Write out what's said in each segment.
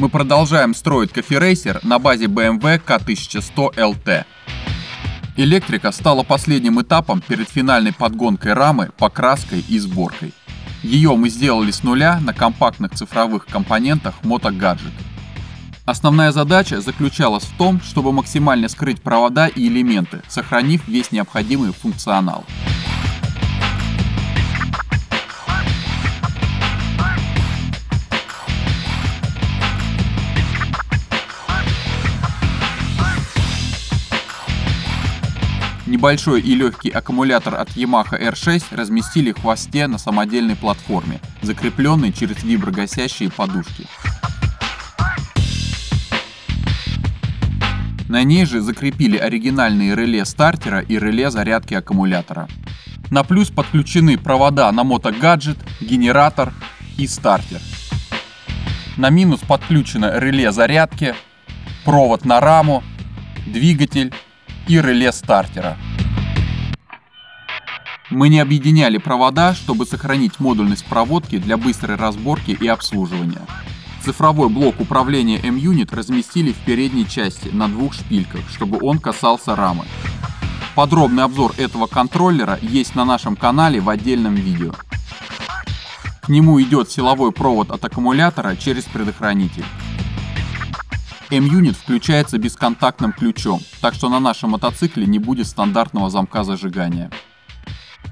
Мы продолжаем строить кофе-рейсер на базе BMW K1100LT. Электрика стала последним этапом перед финальной подгонкой рамы, покраской и сборкой. Ее мы сделали с нуля на компактных цифровых компонентах MotoGadget. Основная задача заключалась в том, чтобы максимально скрыть провода и элементы, сохранив весь необходимый функционал. Небольшой и легкий аккумулятор от Yamaha R6 разместили в хвосте на самодельной платформе, закрепленной через виброгасящие подушки. На ней же закрепили оригинальные реле стартера и реле зарядки аккумулятора. На плюс подключены провода на MotoGadget, генератор и стартер. На минус подключено реле зарядки, провод на раму, двигатель и реле стартера. Мы не объединяли провода, чтобы сохранить модульность проводки для быстрой разборки и обслуживания. Цифровой блок управления M-Unit разместили в передней части на двух шпильках, чтобы он касался рамы. Подробный обзор этого контроллера есть на нашем канале в отдельном видео. К нему идет силовой провод от аккумулятора через предохранитель. M-Unit включается бесконтактным ключом, так что на нашем мотоцикле не будет стандартного замка зажигания.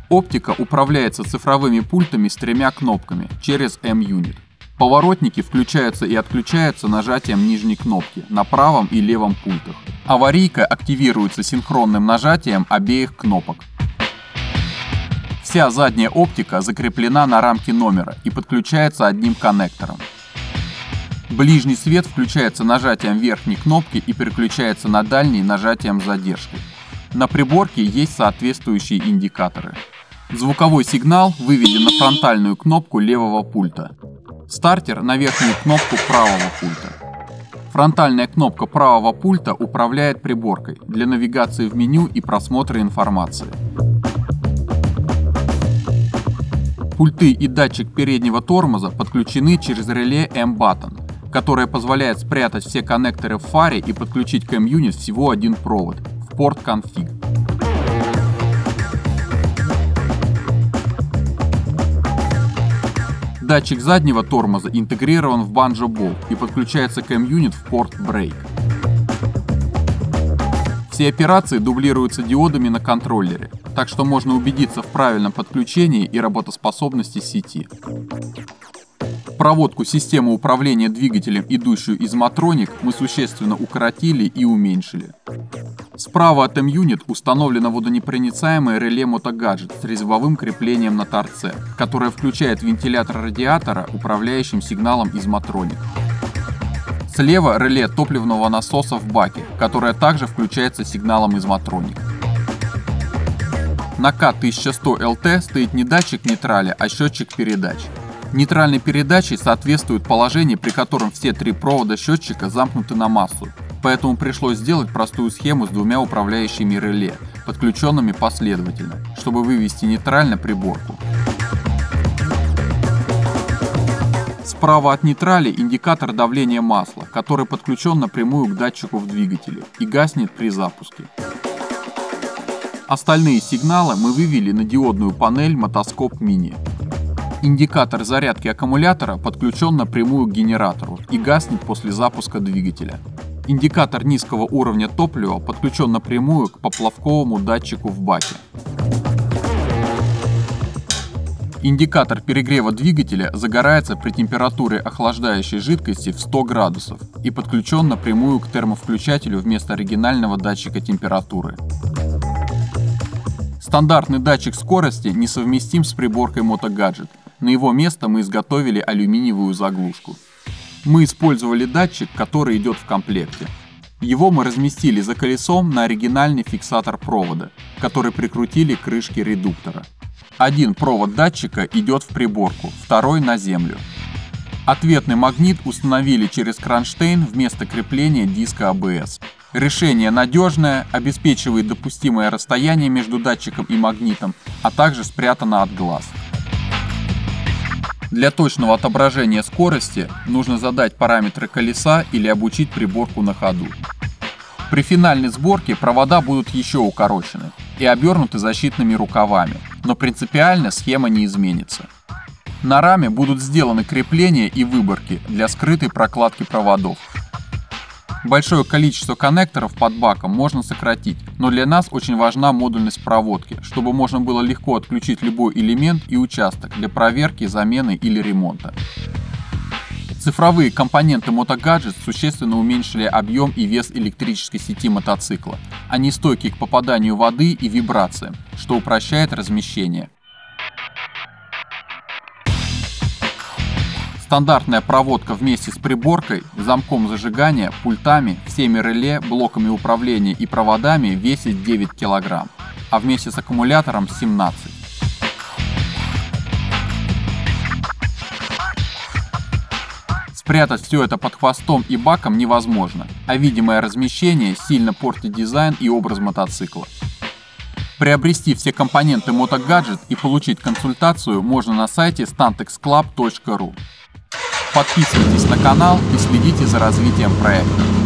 Оптика управляется цифровыми пультами с тремя кнопками через M-Unit. Поворотники включаются и отключаются нажатием нижней кнопки на правом и левом пультах. Аварийка активируется синхронным нажатием обеих кнопок. Вся задняя оптика закреплена на рамке номера и подключается одним коннектором. Ближний свет включается нажатием верхней кнопки и переключается на дальний нажатием задержки. На приборке есть соответствующие индикаторы. Звуковой сигнал выведен на фронтальную кнопку левого пульта. Стартер на верхнюю кнопку правого пульта. Фронтальная кнопка правого пульта управляет приборкой для навигации в меню и просмотра информации. Пульты и датчик переднего тормоза подключены через реле M-Button, которая позволяет спрятать все коннекторы в фаре и подключить к M-Unit всего один провод в порт конфиг. Датчик заднего тормоза интегрирован в банджо-болт и подключается к M-Unit в порт Brake. Все операции дублируются диодами на контроллере, так что можно убедиться в правильном подключении и работоспособности сети. Проводку системы управления двигателем, идущую из Мотроник, мы существенно укоротили и уменьшили. Справа от M-Unit установлено водонепроницаемое реле MotoGadget с резьбовым креплением на торце, которое включает вентилятор радиатора, управляющим сигналом из Мотроник. Слева реле топливного насоса в баке, которое также включается сигналом из Мотроник. На K1100LT стоит не датчик нейраля, а счетчик передач. Нейтральной передачей соответствует положение, при котором все три провода счетчика замкнуты на массу, поэтому пришлось сделать простую схему с двумя управляющими реле, подключенными последовательно, чтобы вывести нейтрально приборку. Справа от нейтрали индикатор давления масла, который подключен напрямую к датчику в двигателе и гаснет при запуске. Остальные сигналы мы вывели на диодную панель Motoscope Mini. Индикатор зарядки аккумулятора подключен напрямую к генератору и гаснет после запуска двигателя. Индикатор низкого уровня топлива подключен напрямую к поплавковому датчику в баке. Индикатор перегрева двигателя загорается при температуре охлаждающей жидкости в 100 градусов и подключен напрямую к термовключателю вместо оригинального датчика температуры. Стандартный датчик скорости несовместим с приборкой MotoGadget. На его место мы изготовили алюминиевую заглушку. Мы использовали датчик, который идет в комплекте. Его мы разместили за колесом на оригинальный фиксатор провода, который прикрутили к крышке редуктора. Один провод датчика идет в приборку, второй на землю. Ответный магнит установили через кронштейн вместо крепления диска АБС. Решение надежное, обеспечивает допустимое расстояние между датчиком и магнитом, а также спрятано от глаз. Для точного отображения скорости нужно задать параметры колеса или обучить приборку на ходу. При финальной сборке провода будут еще укорочены и обернуты защитными рукавами, но принципиально схема не изменится. На раме будут сделаны крепления и выборки для скрытой прокладки проводов. Большое количество коннекторов под баком можно сократить, но для нас очень важна модульность проводки, чтобы можно было легко отключить любой элемент и участок для проверки, замены или ремонта. Цифровые компоненты MotoGadget существенно уменьшили объем и вес электрической сети мотоцикла. Они стойки к попаданию воды и вибрациям, что упрощает размещение. Стандартная проводка вместе с приборкой, замком зажигания, пультами, всеми реле, блоками управления и проводами весит 9 кг, а вместе с аккумулятором 17 кг. Спрятать все это под хвостом и баком невозможно, а видимое размещение сильно портит дизайн и образ мотоцикла. Приобрести все компоненты MotoGadget и получить консультацию можно на сайте stantexclub.ru. Подписывайтесь на канал и следите за развитием проекта.